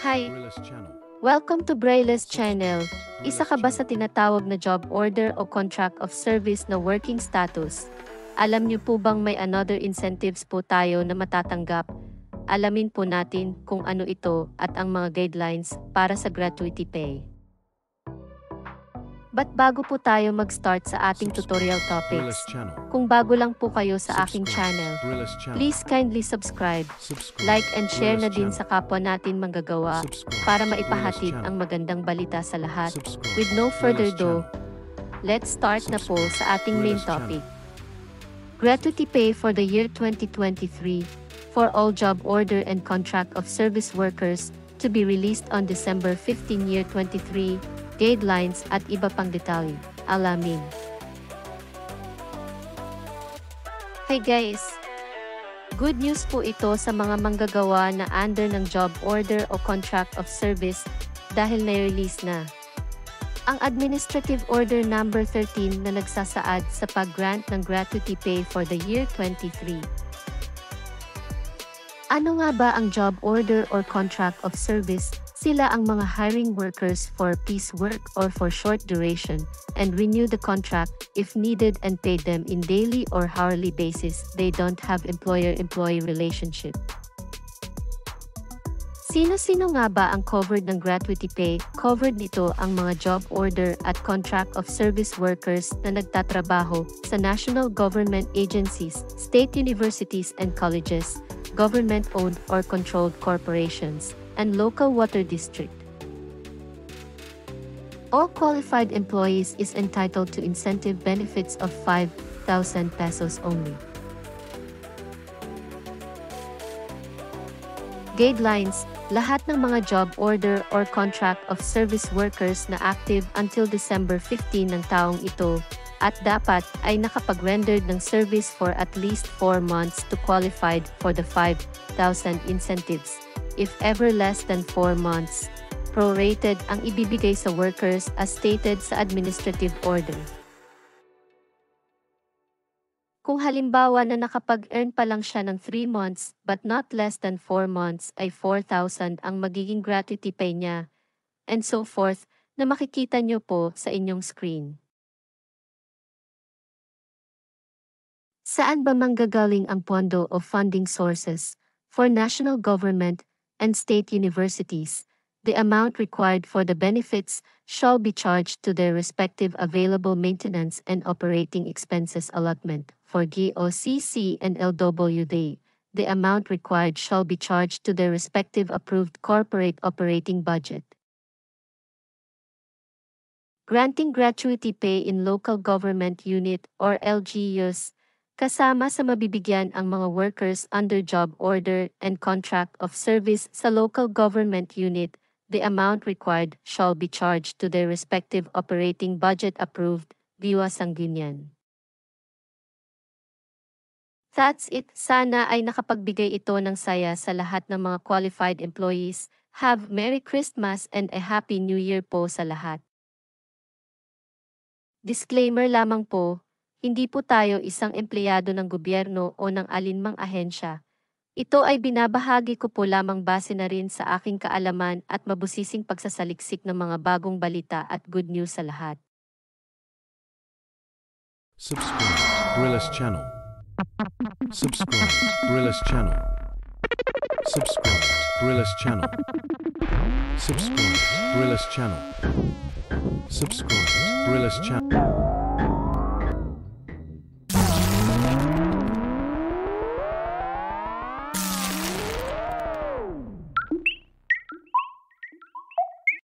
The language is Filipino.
Hi! Welcome to Bryllez Channel. Isa ka ba sa tinatawag na job order o contract of service na working status? Alam niyo po bang may another incentives po tayo na matatanggap? Alamin po natin kung ano ito at ang mga guidelines para sa gratuity pay. But bago po tayo mag-start sa ating tutorial topics, kung bago lang po kayo sa aking channel, please kindly subscribe, like and share na din sa kapwa natin manggagawa para maipahatid ang magandang balita sa lahat. With no further ado, let's start na po sa ating main topic. Gratuity pay for the year 2023 for all job order and contract of service workers to be released on December 15, year 23, guidelines at iba pang detalye. Alamin. Hey guys! Good news po ito sa mga manggagawa na under ng job order o contract of service dahil na-release na ang Administrative Order Number 13 na nagsasaad sa pag-grant ng gratuity pay for the year 23. Ano nga ba ang job order or contract of service? Sila ang mga hiring workers for piece work or for short duration, and renew the contract if needed and pay them in daily or hourly basis. They don't have employer-employee relationship. Sino-sino nga ba ang covered ng gratuity pay? Covered nito ang mga job order at contract of service workers na nagtatrabaho sa national government agencies, state universities and colleges, government-owned or controlled corporations, and local water district. All qualified employees is entitled to incentive benefits of 5,000 pesos only. Guidelines: lahat ng mga job order or contract of service workers na active until December 15 ng taong ito at dapat ay nakapag-rendered ng service for at least 4 months to qualified for the 5,000 incentives. If ever less than 4 months, prorated ang ibibigay sa workers as stated sa administrative order. Kung halimbawa na nakapag-earn pa lang siya ng 3 months but not less than 4 months ay 4,000 ang magiging gratuity pay niya, and so forth na makikita niyo po sa inyong screen. Saan ba manggagaling ang pondo o funding sources for national government and state universities? The amount required for the benefits shall be charged to their respective available maintenance and operating expenses allotment. For GOCC and LWD, the amount required shall be charged to their respective approved corporate operating budget. Granting gratuity pay in local government unit or LGUs. Kasama sa mabibigyan ang mga workers under job order and contract of service sa local government unit, the amount required shall be charged to their respective operating budget approved diwa sanggunian. That's it. Sana ay nakapagbigay ito ng saya sa lahat ng mga qualified employees. Have Merry Christmas and a Happy New Year po sa lahat. Disclaimer lamang po. Hindi po tayo isang empleyado ng gobyerno o ng alinmang ahensya. Ito ay binabahagi ko po lamang base na rin sa aking kaalaman at mabusising pagsasaliksik ng mga bagong balita at good news sa lahat. Subscribe Bryllez Channel. Subscribe Bryllez Channel. Subscribe Bryllez Channel. Subscribe Bryllez Channel. Subscribe Bryllez Channel.